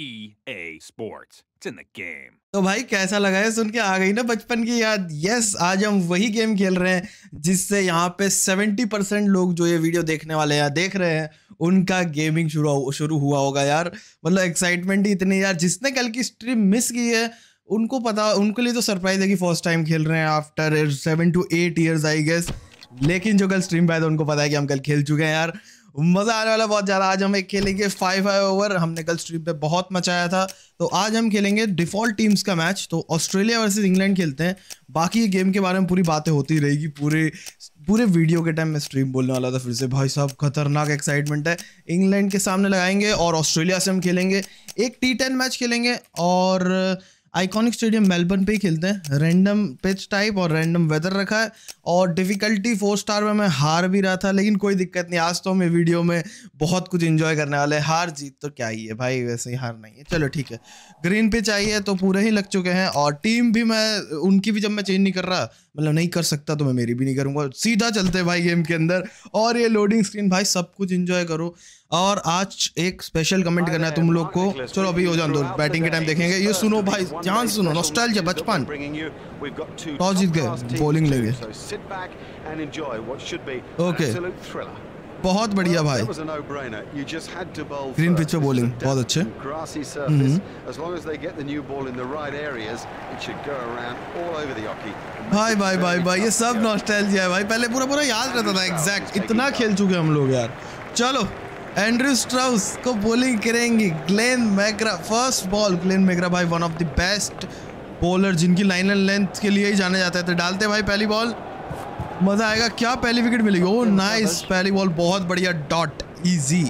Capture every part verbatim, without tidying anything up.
E. A. Sports. It's in the game. तो भाई कैसा लगा है सुन के? आ गई ना बचपन की याद। यस, आज हम वही गेम खेल रहे हैं जिससे यहाँ पे सत्तर परसेंट लोग जो ये वीडियो देखने वाले हैं देख रहे हैं उनका गेमिंग शुरू शुरू हुआ होगा यार। मतलब एक्साइटमेंट ही इतनी यार, जिसने कल की स्ट्रीम मिस की है उनको पता, उनके लिए तो सरप्राइज है कि फर्स्ट टाइम खेल रहे हैं after seven to eight years I guess. लेकिन जो कल स्ट्रीम पे आए थे उनको पता है कि हम कल खेल चुके हैं यार। मज़ा आने वाला बहुत ज़्यादा। आज हम एक खेलेंगे फाइव फाइव ओवर, हमने कल स्ट्रीम पे बहुत मचाया था। तो आज हम खेलेंगे डिफ़ॉल्ट टीम्स का मैच। तो ऑस्ट्रेलिया वर्सेस इंग्लैंड खेलते हैं। बाकी ये गेम के बारे में पूरी बातें होती रहेगी पूरे पूरे वीडियो के टाइम में। स्ट्रीम बोलने वाला था फिर से भाई साहब, खतरनाक एक्साइटमेंट है। इंग्लैंड के सामने लगाएंगे और ऑस्ट्रेलिया से हम खेलेंगे। एक टी टेन मैच खेलेंगे और आइकॉनिक स्टेडियम मेलबर्न पे ही खेलते हैं। रैंडम पिच टाइप और रैंडम वेदर रखा है और डिफ़िकल्टी फोर स्टार में मैं हार भी रहा था, लेकिन कोई दिक्कत नहीं। आज तो हम ये वीडियो में बहुत कुछ एंजॉय करने वाले हैं। हार जीत तो क्या ही है भाई, वैसे ही हार नहीं है। चलो ठीक है, ग्रीन पिच आई है तो पूरे ही लग चुके हैं और टीम भी मैं उनकी भी जब मैं चेंज नहीं कर रहा, मतलब नहीं कर सकता, तो मैं मेरी भी नहीं करूँगा। सीधा चलते भाई गेम के अंदर। और ये लोडिंग स्क्रीन भाई, सब कुछ एंजॉय करो। और आज एक स्पेशल कमेंट करना है तुम लोग को। चलो अभी हो जान दो, बैटिंग के टाइम देखेंगे। ये सुनो भाई, ध्यान सुनो, नॉस्टैल्जिया, बचपन। टॉस जीत गए, बॉलिंग ले गए। ओके, बहुत बढ़िया भाई। ग्रीन पिच पे बॉलिंग बहुत अच्छे। भाई भाई भाई भाई ये सब नॉस्टैल्जिया है भाई, पहले पूरा पूरा याद रहता था। एग्जैक्ट इतना खेल चुके हम लोग यार। चलो एंड्रू स्ट्राउस को बॉलिंग करेंगे Glenn McGrath. First ball Glenn McGrath भाई, one of the best bowler जिनकी लाइन एंड लेंथ के लिए ही जाने जाते थे। डालते भाई पहली बॉल, मज़ा आएगा क्या। पहली विकेट मिलेगी। ओह नाइस, पहली बॉल बहुत बढ़िया, डॉट इजी।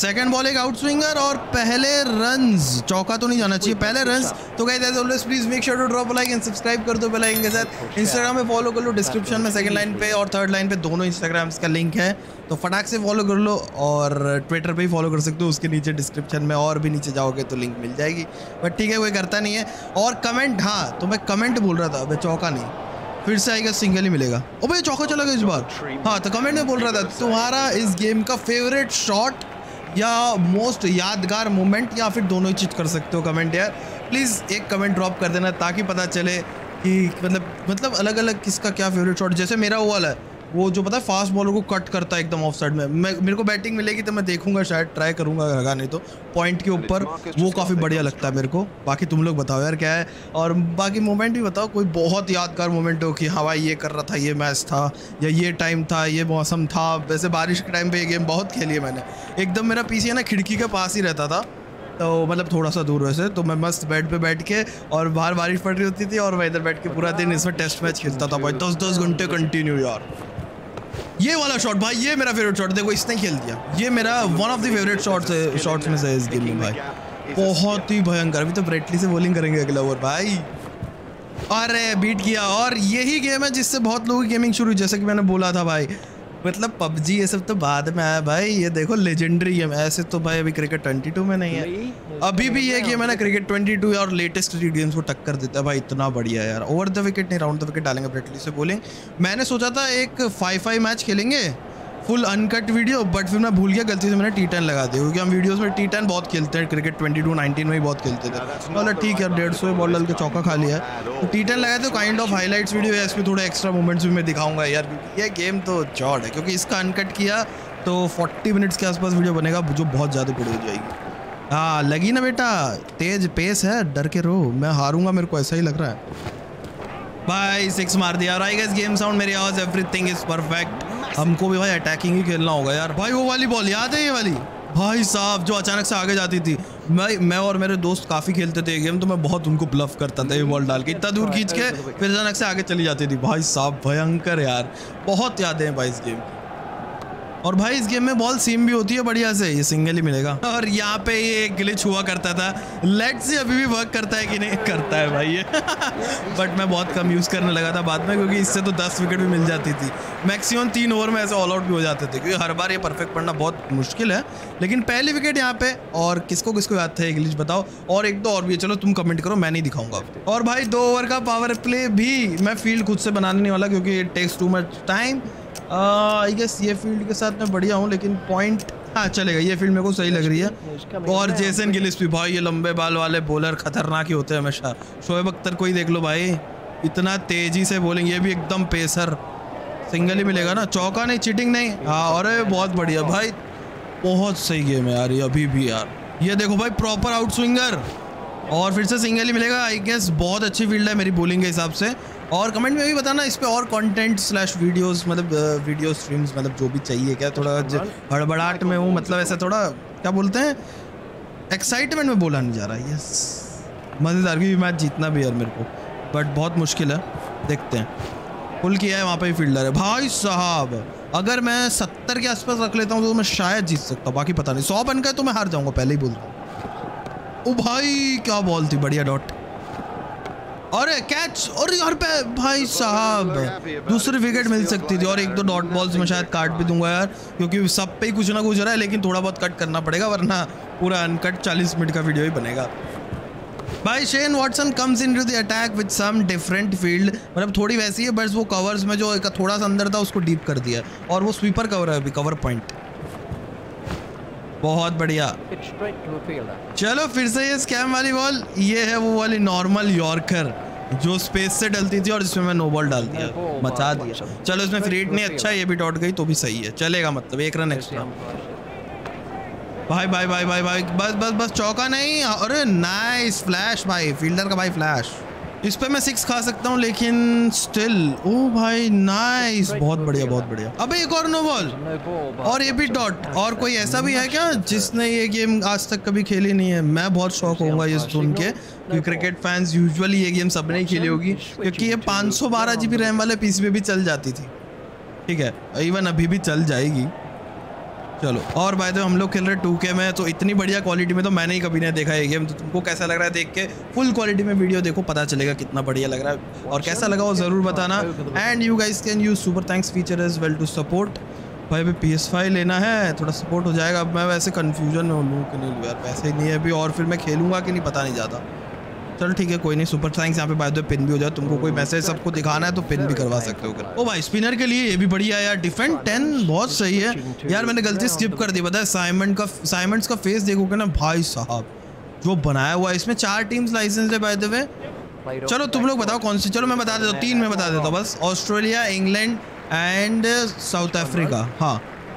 सेकंड बॉल एक आउट स्विंगर और पहले रन्स, चौका तो नहीं जाना चाहिए, पहले रन्स। तो guys as always please make sure to drop like and subscribe कर दो बेल आइकन के साथ। इंस्टाग्राम में फॉलो कर लो, डिस्क्रिप्शन में सेकंड लाइन पे और थर्ड लाइन पे दोनों इंस्टाग्राम्स का लिंक है, तो फटाक से फॉलो कर लो। और ट्विटर पे भी फॉलो कर सकते हो, उसके नीचे डिस्क्रिप्शन में और भी नीचे जाओगे तो लिंक मिल जाएगी। बट ठीक है, कोई करता नहीं है। और कमेंट, हाँ तो मैं कमेंट बोल रहा था, अब चौका नहीं, फिर से आएगा, सिंगल ही मिलेगा। ओ भाई चौका चला गया इस बार। हाँ तो कमेंट में बोल रहा था तुम्हारा इस गेम का फेवरेट शॉट या मोस्ट यादगार मोमेंट, या फिर दोनों ही चीज कर सकते हो कमेंट यार। प्लीज़ एक कमेंट ड्रॉप कर देना ताकि पता चले कि मतलब मतलब अलग अलग किसका क्या फेवरेट शॉट। जैसे मेरा वो वाला है, वो जो पता है फास्ट बॉलर को कट करता है एकदम ऑफ साइड में। मैं मेरे को बैटिंग मिलेगी तो मैं देखूंगा, शायद ट्राई करूंगा लगाने तो पॉइंट के ऊपर, वो काफ़ी बढ़िया लगता है मेरे को। बाकी तुम लोग बताओ यार क्या है, और बाकी मोमेंट भी बताओ, कोई बहुत यादगार मोमेंट हो कि हाँ भाई ये कर रहा था, ये मैच था, या ये टाइम था, ये मौसम था। वैसे बारिश के टाइम पर ये गेम बहुत खेली है मैंने। एकदम मेरा पीछे ना खिड़की के पास ही रहता था, तो मतलब थोड़ा सा दूर वैसे, तो मैं मस्त बेड पे बैठ के, और बाहर बारिश पड़ रही होती थी और मैं इधर बैठ के पूरा दिन इसमें टेस्ट मैच खेलता था भाई, दस दस घंटे कंटिन्यू यार। ये वाला शॉट भाई, ये मेरा फेवरेट शॉट, देखो इसने खेल दिया। ये मेरा one of the favourite shots है, शॉट्स में से इस गेम में भाई, बहुत ही भयंकर। अभी तो ब्रेट ली से बॉलिंग करेंगे अगला ओवर भाई। अरे बीट किया। और यही गेम है जिससे बहुत लोगों की गेमिंग शुरू हुई, जैसे कि मैंने बोला था भाई। मतलब पबजी ये सब तो बाद में आया भाई, ये देखो लेजेंडरी गेम। ऐसे तो भाई अभी क्रिकेट बाईस में नहीं है, अभी भी ये गेम है ना, क्रिकेट बाईस और लेटेस्ट क्रिकेट गेम्स को टक्कर देता है भाई। इतना बढ़िया यार। ओवर द विकेट नहीं, राउंड द विकेट डालेंगे ब्रेट ली से बोलिंग। मैंने सोचा था एक फाइव फाइव मैच खेलेंगे फुल अनकट वीडियो, बट फिर मैं भूल गया, गलती से मैंने टी टेन लगा दिया, क्योंकि हम वीडियोस में टी टेन बहुत खेलते हैं। क्रिकेट बाईस नाइनटीन में भी बहुत खेलते थे। बोला ठीक है, डेढ़ सौ बॉल डाल के चौका खा लिया है, टी टेन लगाया तो काइंड ऑफ हाईलाइट्स वीडियो है। इसमें थोड़ा एक्स्ट्रा मोमेंट्स भी मैं दिखाऊंगा यार, क्योंकि ये गेम तो चौड़ है, क्योंकि इसका अनकट किया तो फोर्टी मिनट्स के आसपास वीडियो बनेगा, जो बहुत ज़्यादा बड़ी हो जाएगी। हाँ लगी ना बेटा, तेज पेस है, डर के रो, मैं हारूंगा, मेरे को ऐसा ही लग रहा है भाई। सिक्स मार दिया। और आई गेस गेम साउंड मेरे आवाज, एवरीथिंग इज परफेक्ट। हमको भी भाई अटैकिंग ही खेलना होगा यार। भाई वो वाली बॉल याद है, ये वाली भाई साहब जो अचानक से आगे जाती थी। मैं मैं और मेरे दोस्त काफ़ी खेलते थे ये गेम, तो मैं बहुत उनको ब्लफ करता था। ये बॉल डाल के इतना दूर खींच के फिर अचानक से आगे चली जाती थी भाई साहब, भयंकर यार। बहुत यादें हैं भाई इस गेम। और भाई इस गेम में बॉल सीम भी होती है बढ़िया से, ये सिंगल ही मिलेगा। और यहाँ पे ये एक ग्लिच हुआ करता था, लेट्स सी अभी भी वर्क करता है कि नहीं करता है भाई ये। बट मैं बहुत कम यूज़ करने लगा था बाद में, क्योंकि इससे तो दस विकेट भी मिल जाती थी मैक्सिमम, तीन ओवर में ऐसे ऑल आउट भी हो जाते थे, क्योंकि हर बार ये परफेक्ट पड़ना बहुत मुश्किल है। लेकिन पहली विकेट यहाँ पे, और किसको किसको याद था ये ग्लिच बताओ। और एक दो और भी है, चलो तुम कमेंट करो, मैं नहीं दिखाऊंगा। और भाई दो ओवर का पावर प्ले भी मैं फील्ड खुद से बनाने नहीं वाला, क्योंकि it takes too much time. I uh, guess ये फील्ड के साथ मैं बढ़िया हूँ, लेकिन पॉइंट हाँ चलेगा, ये फील्ड मेरे को सही लग रही है। और जेसन गिलिस्पी भाई, ये लंबे बाल वाले बॉलर खतरनाक ही होते हैं हमेशा। शोएब अख्तर को ही देख लो भाई, इतना तेजी से बॉलिंग, ये भी एकदम पेसर। सिंगल ही मिलेगा ना, चौका नहीं, चीटिंग नहीं। हाँ अरे बहुत बढ़िया भाई, बहुत सही गेम है यार ये अभी भी यार। ये देखो भाई प्रॉपर आउट स्विंगर, और फिर से सिंगल ही मिलेगा आई गेस। बहुत अच्छी फील्ड है मेरी बॉलिंग के हिसाब से। और कमेंट में भी बताना इस पे और कंटेंट स्लैश वीडियोस, मतलब वीडियो स्ट्रीम्स, मतलब जो भी चाहिए। क्या थोड़ा हड़बड़ाहट में हूँ, मतलब ऐसा थोड़ा क्या बोलते हैं एक्साइटमेंट में बोला नहीं जा रहा है। यस मज़ेदार भी मैच जीतना भी यार मेरे को, बट बहुत मुश्किल है, देखते हैं। पुल किया है वहाँ पर ही फील्डर है भाई साहब। अगर मैं सत्तर के आसपास रख लेता हूँ तो मैं शायद जीत सकता हूँ, बाकी पता नहीं। सौ बन गए तो मैं हार जाऊँगा, पहले ही बोल रहा हूँ। ओ भाई क्या बॉल थी, बढ़िया डॉट। अरे कैच, और यार भाई साहब दूसरी विकेट मिल सकती थी। और एक दो डॉट बॉल्स में शायद काट भी दूंगा यार, क्योंकि सब पे ही कुछ ना कुछ रहा है। लेकिन थोड़ा बहुत कट करना पड़ेगा, वरना पूरा अनकट चालीस मिनट का वीडियो ही बनेगा भाई। Shane Watson comes in to the attack with some different field, मतलब थोड़ी वैसी है, बट वो कवर्स में जो थोड़ा सा अंदर था उसको डीप कर दिया, और वो स्वीपर कवर है अभी, कवर पॉइंट। बहुत बढ़िया, चलो फिर से ये स्कैम वाली बॉल। ये है वो वाली नॉर्मल यॉर्कर जो स्पेस से डलती थी, और इसमें मैं नो बॉल डाल दिया, मचा दिया। चलो इसमें फ्री हिट नहीं, अच्छा ये भी डॉट गई तो भी सही है, चलेगा। मतलब एक रन एक्स्ट्रा। भाई भाई भाई भाई भाई बस बस बस, चौका नहीं। अरे नाइस फ्लैश भाई, फील्डर का भाई फ्लैश। इस पर मैं सिक्स खा सकता हूँ, लेकिन स्टिल। ओ भाई नाइस, बहुत बढ़िया बहुत बढ़िया। अबे एक और नो बॉल, और ये भी डॉट। और कोई ऐसा भी है क्या जिसने ये गेम आज तक कभी खेली नहीं है? मैं बहुत शौक होऊंगा ये सुन के कि क्रिकेट फैंस यूजुअली ये गेम सबने ही खेली होगी, क्योंकि ये पाँच सौ बारह जी बी रैम वाले पीसी पे भी चल जाती थी, ठीक है, इवन अभी भी चल जाएगी। चलो, और भाई तो हम लोग खेल रहे टू के में, तो इतनी बढ़िया क्वालिटी में तो मैंने ही कभी नहीं देखा ये गेम। तो तुमको कैसा लग रहा है देख के? फुल क्वालिटी में वीडियो देखो, पता चलेगा कितना बढ़िया लग रहा है। और कैसा लगा वो ज़रूर बताना। And you guys can use super thanks feature as well to support. भाई अभी पी एस फाइव लेना है, थोड़ा सपोर्ट हो जाएगा। अब मैं वैसे कन्फ्यूजन में हूँ कि नहीं लूँ यार, पैसे ही नहीं है अभी, और फिर मैं खेलूँगा कि नहीं पता नहीं जाता। चल ठीक है कोई नहीं, सुपर थैंक्स यहाँ पे बाय द वे पिन भी हो जाए। तुमको कोई मैसेज सबको दिखाना है तो पिन भी करवा सकते हो कर। ओ भाई स्पिनर के लिए ये भी बढ़िया यार, डिफेंड टेन बहुत सही है यार। मैंने गलती स्किप कर दी, पता है। साइमंड का साइमंड्स का फेस देखोगे ना भाई साहब, जो बनाया हुआ है। इसमें चार टीम्स लाइसेंस है बाय द वे। चलो तुम लोग बताओ कौन सी। चलो मैं बता देता हूँ, तीन में बता देता हूँ बस, Australia, England and South Africa. हाँ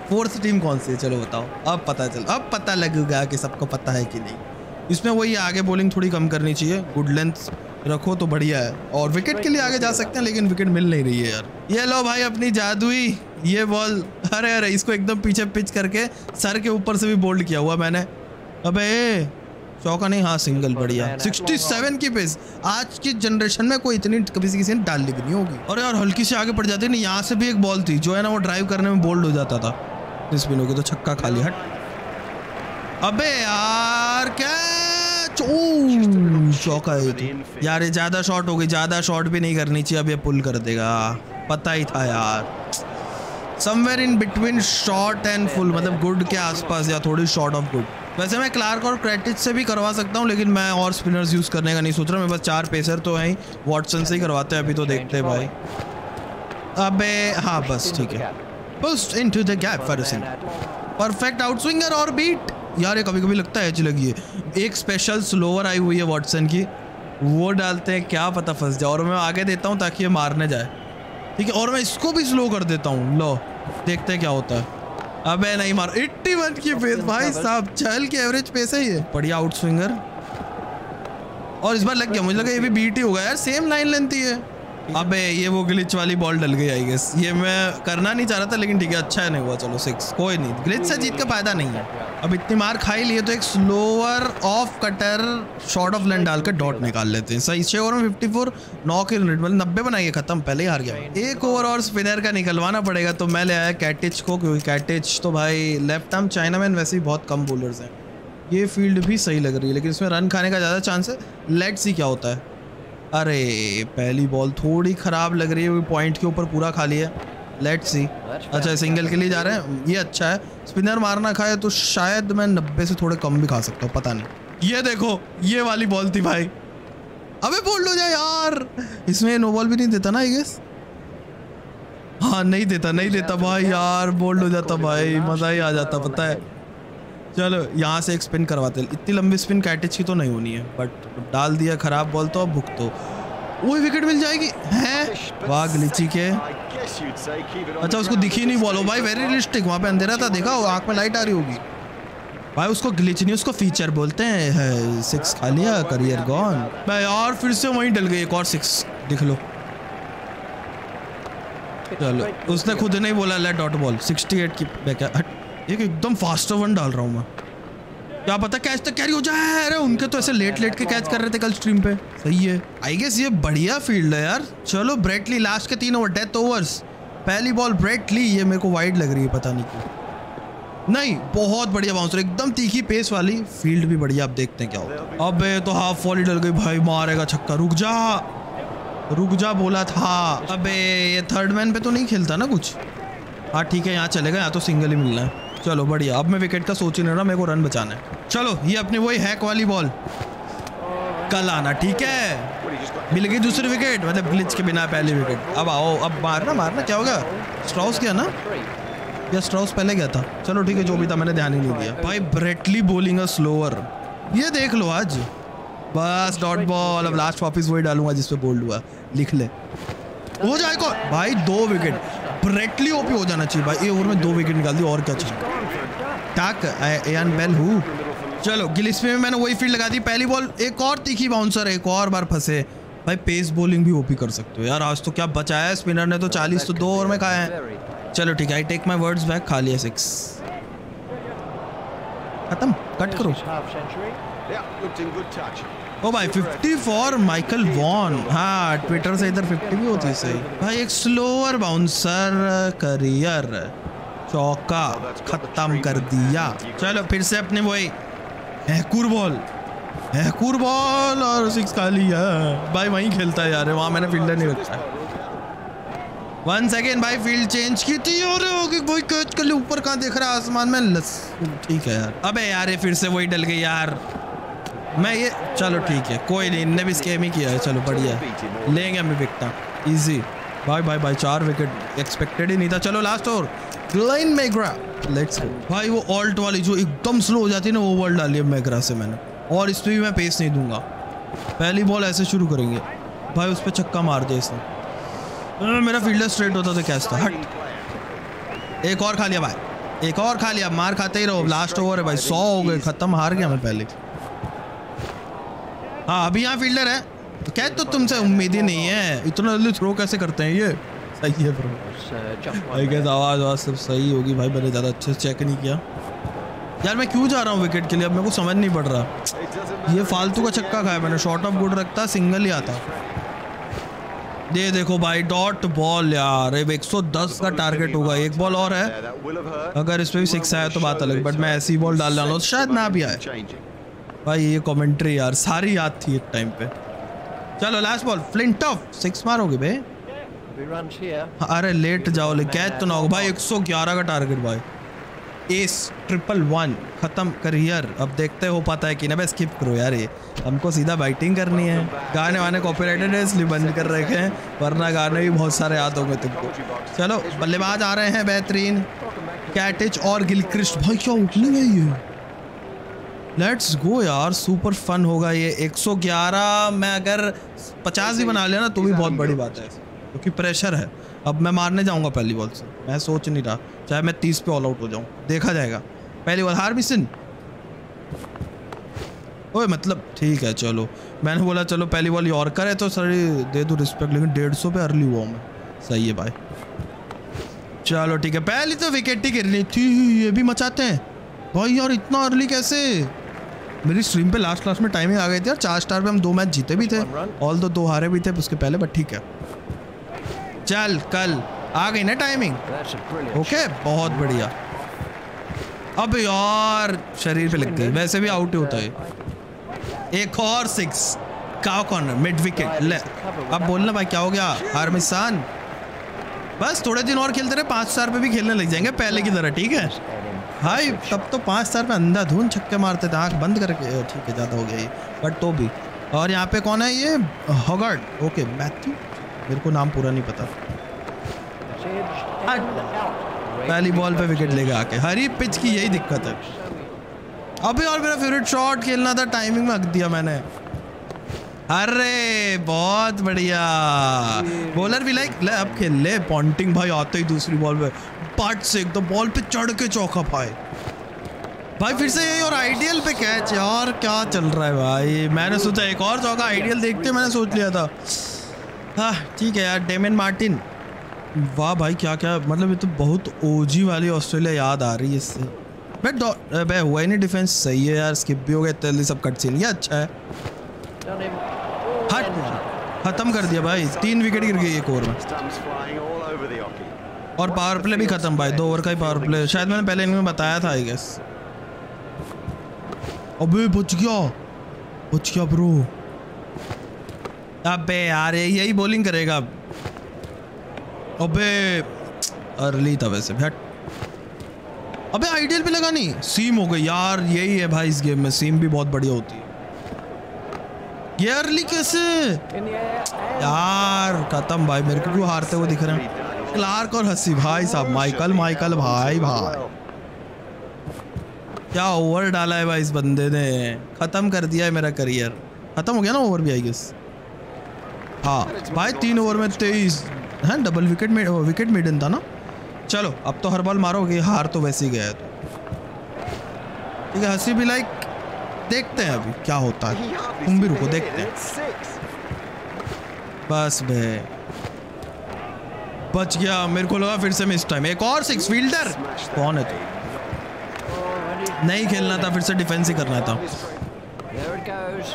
फोर्थ टीम कौन सी है चलो बताओ। अब पता चल अब पता लगेगा कि सबको पता है कि नहीं। इसमें वही आगे बॉलिंग थोड़ी कम करनी चाहिए, गुड लेंथ रखो तो बढ़िया है। और विकेट के लिए आगे जा सकते हैं, लेकिन विकेट मिल नहीं रही है यार। ये लो भाई अपनी जादुई ये बॉल। अरे अरे इसको एकदम पीछे पिच करके सर के ऊपर से भी बोल्ड किया हुआ मैंने। अबे चौका नहीं, हाँ सिंगल, बढ़िया। सिक्सटी सेवन की पेस आज की जनरेशन में कोई इतनी कभी से किसी ने डालनी भी नहीं होगी। और यार हल्की से आगे पड़ जाती है ना, यहाँ से भी एक बॉल थी जो है ना वो ड्राइव करने में बोल्ड हो जाता था स्पिनों के, तो छक्का खाली हट। अबे यार कैच, ओ चौका है तो। यार ये ज़्यादा शॉट हो गई, ज़्यादा शॉट भी नहीं करनी चाहिए। अब ये पुल कर देगा, पता ही था यार। Somewhere in between short and full, मतलब गुड के आसपास या थोड़ी शॉर्ट ऑफ गुड। वैसे मैं क्लार्क और क्रेटिच से भी करवा सकता हूँ, लेकिन मैं और स्पिनर्स यूज़ करने का नहीं सोच रहा। मेरे पास चार पेसर तो हैं, वॉटसन से ही करवाते हैं अभी, तो देखते हैं भाई। अबे हाँ बस ठीक है, push into the gap for a single. Perfect out swinger और बीट। यार ये कभी कभी लगता है एज लगी है। एक स्पेशल स्लोवर आई हुई है वॉटसन की, वो डालते हैं, क्या पता फंस जाए। और मैं आगे देता हूँ ताकि ये मारने जाए, ठीक है। और मैं इसको भी स्लो कर देता हूँ, लो देखते हैं क्या होता है। अबे नहीं मार, इक्यासी की पेस भाई साहब, चहल की एवरेज पेस है ये, बढ़िया आउट स्विंगर। और इस बार लग गया, मुझे लगा ये भी बीट ही होगा यार, सेम लाइन लेंथ ही है। अबे ये वो ग्लिच वाली बॉल डल गई आई गेस, ये मैं करना नहीं चाह रहा था, लेकिन ठीक है अच्छा है नहीं हुआ। चलो सिक्स, कोई नहीं, ग्लिच से जीत का फायदा नहीं है। अब इतनी मार खाई लिए तो एक slower off cutter short of length डाल कर डॉट निकाल लेते हैं, सही। छः ओवर में fifty four knock in rate, मतलब नब्बे बनाइए, खत्म, पहले ही हार गया। एक ओवर और स्पिनर का निकलवाना पड़ेगा, तो मैं ले आया कैटिच को, क्योंकि कैटिच तो भाई लेफ्ट आर्म चाइना मैन, वैसे भी बहुत कम बॉलर्स हैं। ये फील्ड भी सही लग रही है, लेकिन इसमें रन खाने का ज़्यादा चांस है। लेट्स सी क्या होता है। अरे पहली बॉल थोड़ी ख़राब लग रही है, वो पॉइंट के ऊपर पूरा खाली है। लेट्स सी, अच्छा सिंगल के लिए जा रहे हैं, ये अच्छा है। स्पिनर मारना खाए तो शायद मैं नब्बे से थोड़े कम भी खा सकता हूँ, पता नहीं। ये देखो ये वाली बॉल थी भाई, अबे बोल्ड हो जाए यार। इसमें नो बॉल भी नहीं देता ना आई गेस, हाँ नहीं देता नहीं देता भाई यार, बोल्ड हो जाता भाई, मज़ा ही आ जाता, पता है। चलो यहाँ से एक स्पिन करवाते, इतनी लंबी स्पिन कैटेज की तो नहीं होनी है, बट डाल दिया खराब बॉल तो अब भुगतो, वो विकेट मिल जाएगी है वाह ग्लिची के। अच्छा उसको दिखी नहीं बॉल, भाई वेरी रियलिस्टिक, वहाँ पे अंधेरा था देखा, आँख में लाइट आ रही होगी भाई, उसको ग्लिच नहीं उसको फीचर बोलते हैं। सिक्स खा लिया, करियर गॉन। भाई यार फिर से वहीं डल गई एक और सिक्स, दिख लो चलो, उसने खुद नहीं बोला ले डॉट बॉल अड़सठ की बैक। एक एकदम फास्ट वन डाल रहा हूँ मैं, क्या पता कैच तो कैरी हो जाए। अरे उनके तो ऐसे लेट लेट के कैच कर रहे थे कल स्ट्रीम पे, सही है आई गेस। ये बढ़िया फील्ड है यार। चलो ब्रेट ली लास्ट के तीन ओवर, डेथ ओवर्स। पहली बॉल ब्रेट ली, ये मेरे को वाइड लग रही है पता नहीं क्यों। नहीं बहुत बढ़िया बाउंसर, एकदम तीखी पेस वाली, फील्ड भी बढ़िया। अब देखते हैं क्या होता है। अबे तो हाफ वॉली डल गई भाई, मारेगा छक्का। रुक जा रुक जा बोला था। अबे ये थर्ड मैन पे तो नहीं खेलता ना कुछ। हाँ ठीक है यहाँ चलेगा, यहाँ तो सिंगल ही मिलना है। चलो बढ़िया, अब मैं विकेट का सोच ही नहीं रहा, मेरे को रन बचाना है। चलो ये अपने वही हैक वाली बॉल कल आना, ठीक है मिल गई दूसरी विकेट, मतलब ग्लिच के बिना पहली विकेट। अब आओ, अब मारना मारना। क्या होगा, स्ट्राउस गया ना, या स्ट्राउस पहले गया था। चलो ठीक है जो भी था, मैंने ध्यान ही नहीं दिया। भाई ब्रेटली बोलिंग अ स्लोअर, ये देख लो आज बस डॉट बॉल। अब लास्ट वापस वही डालूंगा जिसपे बोल्ड हुआ, लिख ले हो जाए को भाई। दो विकेट ब्रेटली ओपी हो जाना चाहिए भाई, ये ओवर में दो विकेट निकाल दी और क्या चाहिए। एन बेल हूँ। चलो गिलिस्पी में मैंने वही फील्ड लगा दी, पहली बॉल एक और तीखी बाउंसर, एक और बार फंसे भाई। पेस बॉलिंग भी ओपी कर सकते हो यार। आज तो क्या बचाया है स्पिनर ने, तो चालीस तो दो ओवर में खाए हैं। चलो ठीक है, I take my words back, खा लिया सिक्स, खत्म कट करो। ओ भाई फिफ्टी फॉर माइकल वॉन। हाँ ट्विटर से इधर फिफ्टी भी होती सही भाई। एक स्लोअर बाउंसर, करियर चौका, खत्म कर दिया। चलो फिर से अपने वही हैकूर बॉल, हैकूर बॉल और सिक्स खा लिया भाई। वहीं खेलता है यार, वहाँ मैंने फील्डर नहीं रखा। वन सेकेंड भाई, फील्ड चेंज की थी और भाई कैच कर ली। ऊपर कहाँ देख रहा है आसमान में, लस ठीक है यार। अबे यार ये फिर से वही डल गई यार। मैं ये चलो ठीक है कोई नहीं, इनने भी स्कैम ही किया है। चलो बढ़िया लेंगे हमें विकटा इजी। भाई भाई भाई चार विकेट एक्सपेक्टेड ही नहीं था। चलो last over, Glenn McGrath let's go भाई। वो ऑल्ट वाली जो एकदम स्लो हो जाती है ना, वो बॉल डाली है मैग्राथ से मैंने, और इस पर भी मैं पेस नहीं दूंगा। पहली बॉल ऐसे शुरू करेंगे भाई, उस पर छक्का मार दिया इसने। मेरा फील्डर स्ट्रेट होता तो कैच था। हट एक और खा लिया भाई, एक और खा लिया। मार खाते ही रहो, लास्ट ओवर है भाई। सौ हो गए, खत्म, हार गया मैं पहले। हाँ अभी यहाँ फील्डर है तो कैच तो तुमसे उम्मीद ही नहीं है। इतना जल्दी थ्रो कैसे करते हैं ये, सही है ब्रो। आई गेस आवाज़ आवाज़ सब सही होगी भाई, मैंने ज़्यादा अच्छे से चेक नहीं किया यार। मैं क्यों जा रहा हूँ विकेट के लिए, अब मेरे को समझ नहीं पड़ रहा। ये फालतू का छक्का खाया मैंने, शॉर्ट ऑफ गुड रखता, सिंगल ही आता। ये देखो भाई डॉट बॉल यार, एक सौ दस का टारगेट होगा। एक बॉल और है, अगर इस पर भी सिक्स आया तो बात अलग, बट मैं ऐसी बॉल डाल डालू शायद ना भी आए भाई। ये कमेंट्री यार सारी याद थी एक टाइम पे। चलो लास्ट बॉल, फ्लिंटॉफ सिक्स मारोगे बे। अरे लेट जाओ, ले कैच तो ना हो भाई। एक सौ ग्यारह का टारगेट भाई, एस ट्रिपल वन, खत्म करियर। अब देखते हो पाता है कि ना। भाई स्किप करो यार, ये हमको सीधा बैटिंग करनी है। गाने वाने कॉपीराइटेड है इसलिए बंद कर रखे हैं, वरना गाने भी बहुत सारे याद होंगे तुमको। चलो बल्लेबाज आ रहे हैं बेहतरीन, कैटिच और गिलक्रिस्ट भाई। क्या उठनी है ये, लेट्स गो यार, सुपर फन होगा ये। एक सौ ग्यारह में अगर पचास भी बना लिया ना तो भी बहुत बड़ी बात है, क्योंकि प्रेशर है। अब मैं मारने जाऊंगा पहली बॉल से, मैं सोच नहीं रहा, चाहे मैं तीस पे ऑल आउट हो जाऊं, देखा जाएगा। पहली बॉल हार भी सिन, ओए मतलब ठीक है। चलो मैंने बोला चलो पहली बॉल यॉर्कर है तो सारी दे दूँ रिस्पेक्ट, लेकिन डेढ़ सौ पे अर्ली हुआ मैं, सही है भाई। चलो ठीक है, पहली तो विकेट ही गिरनी थी। ये भी मचाते हैं भाई यार, इतना अर्ली कैसे। मेरी स्ट्रीम पे लास्ट क्लास में टाइमिंग आ गई थी यार। चार स्टार पे हम दो मैच जीते भी थे, ऑल दो दो हारे भी थे उसके पहले, बट ठीक है। चल कल आ गई ना टाइमिंग, ओके बहुत बढ़िया। अब यार शरीर पे लग गई, वैसे भी आउट ही होता है। एक और सिक्स का कॉर्नर मिड विकेट ले। अब बोलना भाई क्या हो गया हारमिसान, बस थोड़े दिन और खेलते रहे, पाँच स्टार पे भी खेलने लग जाएंगे पहले की तरह, ठीक है भाई। तब तो पाँच स्टार पे अंधाधुन छक्के मारते थे, आँख बंद करके, ठीक है ज़्यादा हो गया ये, बट तो भी। और यहाँ पे कौन है ये, हॉगार्ड ओके मैथ्यू, मेरे को नाम पूरा नहीं पता। पहली बॉल पे विकेट लेगा आके, हरी पिच की यही दिक्कत है। अभी और मेरा फेवरेट शॉट खेलना था, टाइमिंग में हक दिया मैंने। अरे बहुत बढ़िया बॉलर भी लाइक ले, अब खेल ले। पॉन्टिंग भाई आते ही दूसरी बॉल पे पार्ट से एकदम बॉल पे चढ़ के चौका पाए भाई, फिर से यही। और आइडियल पे कैच यार, क्या चल रहा है भाई। मैंने सोचा एक और चौका आइडियल देखते, मैंने सोच लिया था। हाँ ठीक है यार, डेमिन मार्टिन, वाह भाई क्या क्या, मतलब ये तो बहुत ओजी वाली ऑस्ट्रेलिया याद आ रही है इससे। बट भाई हुआ ही नहीं डिफेंस, सही है यार, स्किप भी हो गया इतनी सब कट सीन, ये अच्छा है। हट खत्म कर दिया भाई, तीन विकेट गिर गई एक ओवर में। और पावर प्ले भी खत्म भाई, दो ओवर का ही पावर प्ले। शायद मैंने पहले इनमें बताया था आई गेस। अबे बच गया, बच गया ब्रो। अबे यार यही बॉलिंग करेगा। अबे अर्ली था वैसे, हट। अबे आइडियल पे लगा नहीं, सीम हो गई यार। यही है भाई इस गेम में, सीम भी बहुत बढ़िया होती है। ये अर्ली कैसे यार, खत्म भाई। मेरे को हारते हुए दिख रहे हैं क्लार्क और हसी भाई साहब। माइकल माइकल भाई भाई क्या ओवर डाला है भाई इस बंदे ने, खत्म कर दिया है मेरा करियर। खत्म हो गया ना ओवर भी आई गेस। हाँ भाई तीन ओवर में तेईस है, डबल विकेट में विकेट मिडन था ना। चलो अब तो हर बॉल मारोगे, हार तो वैसे ही गया है तो ठीक है। हंसी भी लाइक देखते हैं अभी क्या होता है, तुम भी रुको देखते हैं। बस बे बच गया, मेरे को लगा फिर से मैं इस टाइम एक और सिक्स फील्डर। कौन है तू, नहीं खेलना था फिर से, डिफेंस ही करना था।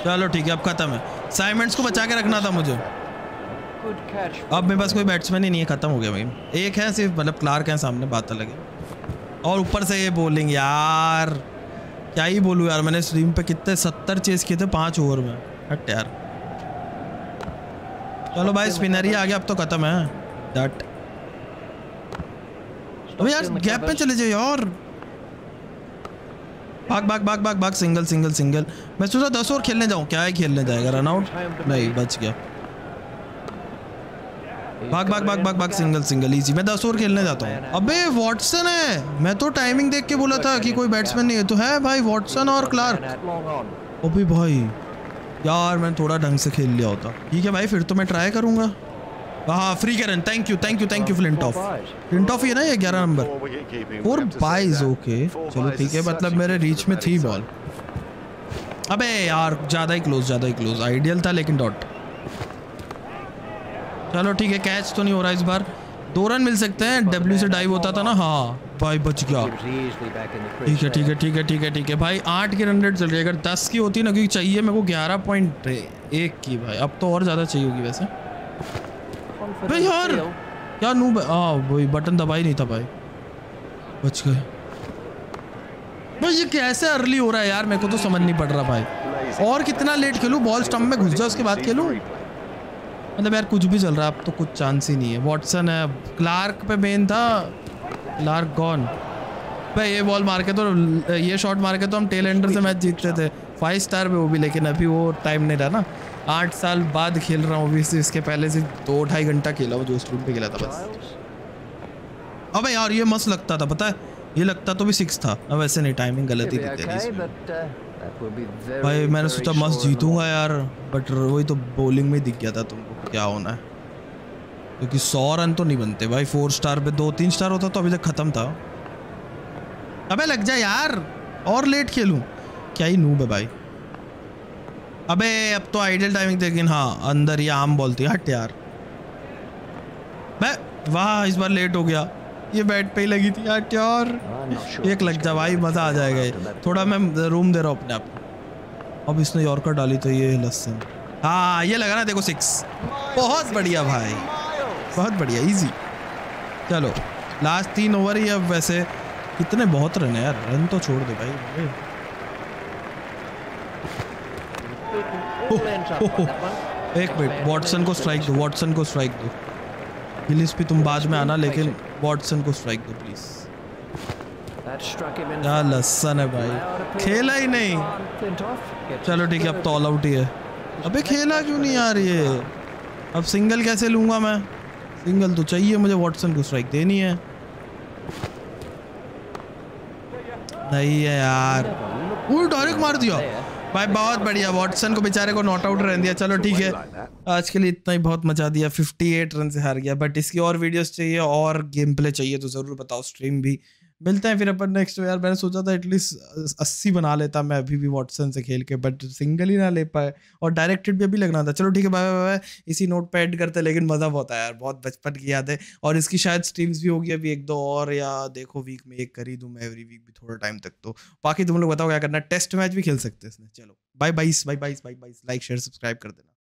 चलो ठीक है अब खत्म है, साइमंड्स को बचा के रखना था मुझे। अब मेरे पास कोई बैट्समैन ही नहीं है, खत्म हो गया भाई। एक है सिर्फ, मतलब क्लार्क है सामने, बात अलग है। और ऊपर से ये बॉलिंग यार, क्या ही बोलूँ यार। मैंने स्ट्रीम पे कितने सत्तर चेस किए थे पाँच ओवर में। हट यार, चलो भाई स्पिनर ही आ गया, अब तो खत्म है। डट अबे यार गैप पे चले जाए यार, भाग भाग भाग भाग भाग। Single single single. मैं सोचा दस ओवर खेलने जाऊँ, क्या ही खेलने जाएगा, रन आउट नहीं, बच गया। भाग भाग भाग भाग भाग, सिंगल सिंगल इजी। मैं दस ओवर खेलने जाता हूँ। अबे वॉटसन है, मैं तो टाइमिंग देख के बोला था कि कोई बैट्समैन नहीं है, तो है भाई वॉटसन और क्लार्क। अबे भाई यार मैंने थोड़ा ढंग से खेल लिया होता। ठीक है भाई फिर तो मैं ट्राई करूँगा। हाँ फ्री के run, thank you thank you thank you. Flintoff Flintoff ही है ना ये ग्यारह नंबर, फोर बाइज। ओके चलो ठीक है, मतलब मेरे रीच में थी बॉल। अबे यार ज़्यादा ही क्लोज, ज़्यादा ही क्लोज। आइडियल था लेकिन डॉट। चलो ठीक है, कैच तो नहीं हो रहा इस बार, दो रन मिल सकते हैं। डब्ल्यू से डाइव होता था ना। हाँ भाई बच गया, ठीक है ठीक है ठीक है ठीक है ठीक है भाई। आठ की रन रेट चल रही है, अगर दस की होती ना, क्योंकि चाहिए मेरे को ग्यारह पॉइंट एक की भाई, अब तो और ज़्यादा चाहिए होगी वैसे भाई। यार क्या नू, हाँ वही बटन दबा ही नहीं था भाई, बच गए भाई। ये कैसे अर्ली हो रहा है यार, मेरे को तो समझ नहीं पड़ रहा भाई। और कितना लेट खेलूँ, बॉल स्टम्प में घुस जाए उसके बाद खेलूँ, मतलब यार कुछ भी चल रहा है अब तो, कुछ चांस ही नहीं है। वॉटसन है, क्लार्क पे मेन था, क्लार्क गॉन। भाई ये बॉल मार के तो, ये शॉट मार के तो हम टेल एंडर से मैच जीतते थे फाइव स्टार पे, वो भी। लेकिन अभी वो टाइम नहीं रहा ना, आठ साल बाद खेल रहा हूँ अभी से, इसके पहले से दो ढाई घंटा खेला वो जो स्ट्रीम पे खेला था बस। अबे यार ये मस्त लगता था पता है, ये लगता तो भी सिक्स था, अब वैसे नहीं, टाइमिंग गलत ही थी भाई। मैंने सोचा मस्त जीतूँगा यार, बट वही तो बॉलिंग में दिख गया था तुमको क्या होना है, क्योंकि सौ रन तो नहीं बनते भाई। फोर स्टार पे दो तीन स्टार होता तो अभी तक खत्म था। अबे लग जा यार, और लेट खेलूं, क्या ही नूब है भाई। अबे अब तो आइडियल टाइमिंग, लेकिन हाँ अंदर ये आम बॉल थी। हट यार मैं, वाह इस बार लेट हो गया, ये बैट पे ही लगी थी। हट यार एक लग जा भाई, मज़ा आ जाएगा। थोड़ा मैं रूम दे रहा हूँ अपने आप को। अब इसने यॉर्कर डाली तो ये लस्सन, हाँ ये लगा ना, देखो सिक्स। बहुत बढ़िया भाई, बहुत बढ़िया इजी। चलो लास्ट तीन ओवर ही, अब वैसे कितने बहुत रन है यार, रन तो छोड़ दो भाई। ओ, ओ, ओ, एक मिनट, वॉटसन को स्ट्राइक दो, वॉटसन को स्ट्राइक दो। गिलिस्पी तुम बाद में आना, लेकिन वॉटसन को स्ट्राइक दो प्लीज़। क्या लस्सन है भाई, खेला ही नहीं। चलो ठीक है अब तो ऑल आउट ही है। अबे खेला क्यों नहीं यार ये, अब सिंगल कैसे लूँगा मैं, सिंगल तो चाहिए मुझे। वॉटसन को स्ट्राइक देनी है, नहीं है यार। वो डायरेक्ट मार दिया भाई, बहुत बढ़िया। वॉटसन को बेचारे को नॉट आउट रहने दिया। चलो ठीक है, आज के लिए इतना ही, बहुत मजा दिया। अट्ठावन रन से हार गया, बट इसकी और वीडियोस चाहिए और गेम प्ले चाहिए तो ज़रूर बताओ, स्ट्रीम भी। मिलते हैं फिर अपन नेक्स्ट। यार मैंने सोचा था एटलीस्ट अस्सी बना लेता मैं अभी भी वॉटसन से खेल के, बट सिंगल ही ना ले पाए और डायरेक्टेड भी अभी लगना था। चलो ठीक है, बाय बाय। इसी नोट पे एड करते हैं, लेकिन मज़ा बहुत आया यार, बहुत बचपन की याद है। और इसकी शायद स्ट्रीम्स भी होगी अभी एक दो और, या देखो वीक में एक कर ही दूँ मैं एवरी वीक भी थोड़ा टाइम तक। तो बाकी तुम लोग बताओ क्या करना, टेस्ट मैच भी खेल सकते हैं इसमें। चलो बाय बाईस बाई बाईस बाई बाईस लाइक शेयर सब्सक्राइब कर देना।